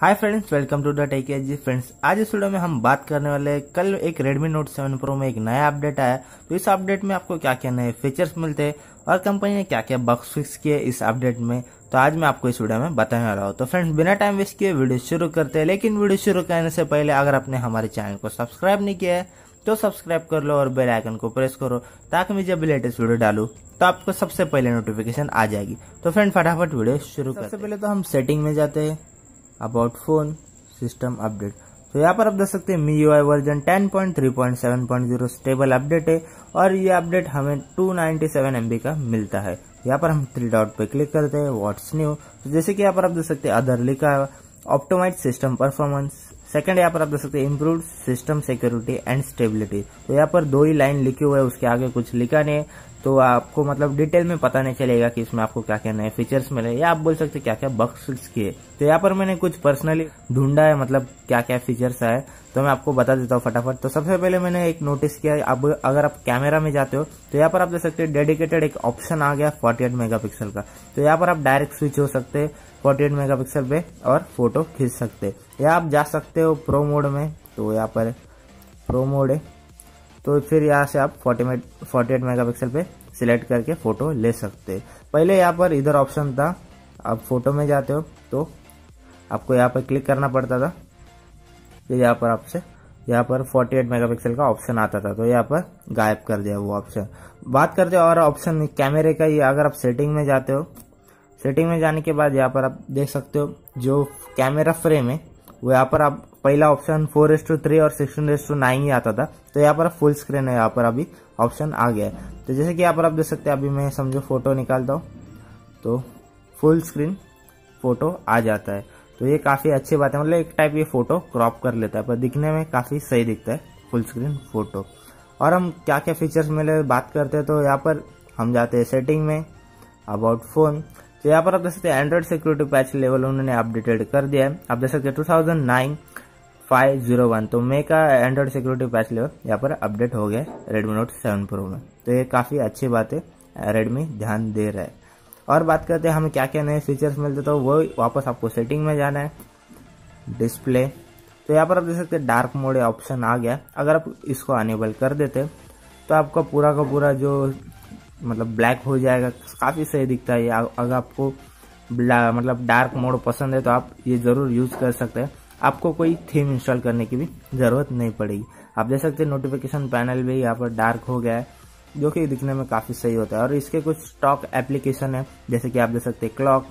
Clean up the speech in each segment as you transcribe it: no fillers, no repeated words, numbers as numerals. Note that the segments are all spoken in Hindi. Hi friends, welcome to the tech AG. Friends, आज इस वीडियो में हम बात करने वाले हैं, कल एक Redmi Note 7 Pro में एक नया अपडेट आया, तो इस अपडेट में आपको क्या क्या नए फीचर्स मिलते हैं और कंपनी ने क्या क्या बग्स फिक्स किए इस अपडेट में, तो आज मैं आपको इस वीडियो में बताने वाला हूँ। तो फ्रेंड्स, बिना टाइम वेस्ट किए वीडियो शुरू करते हैं, लेकिन वीडियो शुरू करने से पहले अगर आपने हमारे चैनल को सब्सक्राइब नहीं किया है तो सब्सक्राइब कर लो और बेल आइकन को प्रेस करो, ताकि मैं जब भी लेटेस्ट वीडियो डालूं तो आपको सबसे पहले नोटिफिकेशन आ जाएगी। तो फ्रेंड, फटाफट वीडियो शुरू करते हैं। सबसे पहले तो हम सेटिंग में जाते हैं, अबाउट फोन, सिस्टम अपडेट। तो यहाँ पर आप देख सकते हैं MIUI वर्जन 10.3.7.0 स्टेबल अपडेट है और ये अपडेट हमें 297 MB का मिलता है। यहाँ पर हम 3 डॉट पे क्लिक करते हैं, व्हाट्स न्यू। तो जैसे कि यहाँ पर आप देख सकते हैं अदर लिखा है, ऑप्टिमाइज सिस्टम परफॉर्मेंस। सेकंड, यहाँ पर आप देख सकते हैं improved system security and stability. तो यहाँ पर 2 ही लाइन लिखी हुई है, उसके आगे कुछ लिखा नहीं है, तो आपको मतलब डिटेल में पता नहीं चलेगा कि इसमें आपको क्या क्या नए फीचर्स मिले, या आप बोल सकते हैं क्या क्या बग्स फिक्स किए। तो यहाँ पर मैंने कुछ पर्सनली ढूंढा है, मतलब क्या क्या फीचर्स आए, तो मैं आपको बता देता हूँ फटाफट। तो सबसे पहले मैंने एक नोटिस किया, अब अगर आप कैमरा में जाते हो तो यहाँ पर आप देख सकते हैं डेडिकेटेड एक ऑप्शन आ गया 48 मेगापिक्सल का। तो यहाँ पर आप डायरेक्ट स्विच हो सकते हैं 48 मेगापिक्सल पे और फोटो खींच सकते हैं, या आप जा सकते हो प्रो मोड में। तो यहाँ पर प्रो मोड है, तो फिर यहाँ से आप 48 मेगापिक्सल पे सिलेक्ट करके फोटो ले सकते हैं। पहले यहाँ पर इधर ऑप्शन था, आप फोटो में जाते हो तो आपको यहाँ पर क्लिक करना पड़ता था, फिर यहाँ पर आपसे यहाँ पर 48 मेगापिक्सल का ऑप्शन आता था, तो यहाँ पर गायब कर दिया वो ऑप्शन। बात करते हैं और ऑप्शन कैमरे का, ये अगर आप सेटिंग में जाते हो, सेटिंग में जाने के बाद यहाँ पर आप देख सकते हो जो कैमरा फ्रेम है वो यहाँ पर आप पहला ऑप्शन 4:3 और 16:9 ही आता था, तो यहाँ पर फुल स्क्रीन है, यहाँ पर अभी ऑप्शन आ गया है। तो जैसे कि यहाँ पर आप देख सकते हैं, अभी मैं समझो फोटो निकालता हूँ तो फुल स्क्रीन फोटो आ जाता है। तो ये काफ़ी अच्छी बात है, मतलब एक टाइप ये फोटो क्रॉप कर लेता है, पर दिखने में काफ़ी सही दिखता है फुल स्क्रीन फोटो। और हम क्या क्या फीचर्स मिले बात करते हैं, तो यहाँ पर हम जाते हैं सेटिंग में, अबाउट फोन। तो यहाँ पर आप देख सकते हैं एंड्रॉइड सिक्योरिटी पैच लेवल उन्होंने अपडेटेड कर दिया है, आप देख सकते हैं 2009/501। तो मे का एंड्रॉइड सिक्योरिटी पैच लेवल यहाँ पर अपडेट हो गया Redmi Note 7 Pro में, तो ये काफ़ी अच्छी बात है, Redmi ध्यान दे रहा है। और बात करते हैं हमें क्या क्या नए फीचर्स मिलते, तो वो वापस आपको सेटिंग में जाना है, डिस्प्ले। तो यहाँ पर आप देख सकते हैं डार्क मोड ऑप्शन आ गया, अगर आप इसको अनेबल कर देते तो आपका पूरा का पूरा जो मतलब ब्लैक हो जाएगा, काफ़ी सही दिखता है। अगर आपको मतलब डार्क मोड पसंद है तो आप ये ज़रूर यूज़ कर सकते हैं, आपको कोई थीम इंस्टॉल करने की भी ज़रूरत नहीं पड़ेगी। आप देख सकते हैं नोटिफिकेशन पैनल भी यहाँ पर डार्क हो गया है, जो कि दिखने में काफ़ी सही होता है। और इसके कुछ स्टॉक एप्लीकेशन है, जैसे कि आप देख सकते हैं क्लॉक,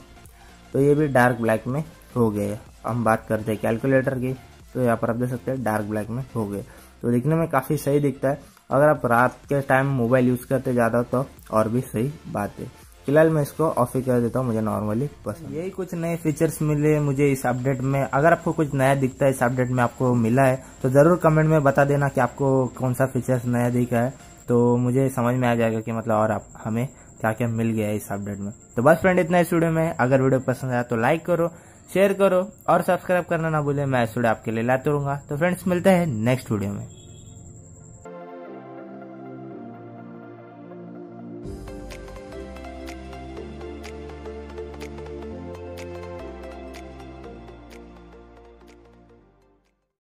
तो ये भी डार्क ब्लैक में हो गए। हम बात करते हैं कैलकुलेटर की, तो यहाँ पर आप देख सकते हैं डार्क ब्लैक में हो गए, तो दिखने में काफ़ी सही दिखता है। अगर आप रात के टाइम मोबाइल यूज़ करते ज़्यादा तो और भी सही बात है। फिलहाल मैं इसको ऑफ ही कर देता हूँ, मुझे नॉर्मली पसंद। यही कुछ नए फीचर्स मिले मुझे इस अपडेट में। अगर आपको कुछ नया दिखता है इस अपडेट में आपको मिला है, तो ज़रूर कमेंट में बता देना कि आपको कौन सा फीचर्स नया दिखा है, तो मुझे समझ में आ जाएगा कि मतलब और आप हमें क्या क्या मिल गया है इस अपडेट में। तो बस फ्रेंड, इतना इस वीडियो में। अगर वीडियो पसंद आया तो लाइक करो, शेयर करो और सब्सक्राइब करना ना भूलें। मैं इस वीडियो आपके लिए लाते रहूँगा। तो फ्रेंड्स, मिलते हैं नेक्स्ट वीडियो में।